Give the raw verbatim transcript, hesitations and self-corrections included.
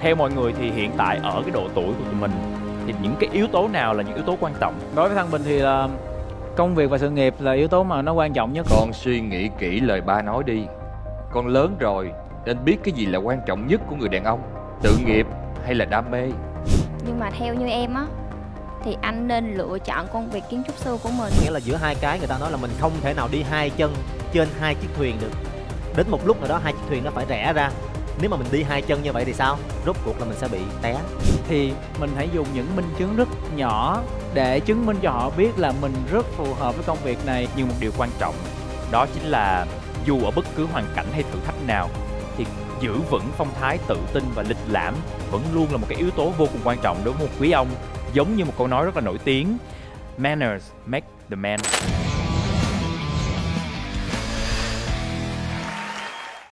Theo mọi người thì hiện tại ở cái độ tuổi của tụi mình thì những cái yếu tố nào là những yếu tố quan trọng? Đối với Thăng Bình thì là công việc và sự nghiệp là yếu tố mà nó quan trọng nhất. Con suy nghĩ kỹ lời ba nói đi. Con lớn rồi nên biết cái gì là quan trọng nhất của người đàn ông, sự nghiệp hay là đam mê. Nhưng mà theo như em á thì anh nên lựa chọn công việc kiến trúc sư của mình. Nghĩa là giữa hai cái, người ta nói là mình không thể nào đi hai chân trên hai chiếc thuyền được. Đến một lúc nào đó hai chiếc thuyền nó phải rẽ ra. Nếu mà mình đi hai chân như vậy thì sao? Rốt cuộc là mình sẽ bị té. Thì mình hãy dùng những minh chứng rất nhỏ để chứng minh cho họ biết là mình rất phù hợp với công việc này. Nhưng một điều quan trọng đó chính là dù ở bất cứ hoàn cảnh hay thử thách nào thì giữ vững phong thái tự tin và lịch lãm vẫn luôn là một cái yếu tố vô cùng quan trọng đối với một quý ông. Giống như một câu nói rất là nổi tiếng: Manners make the man.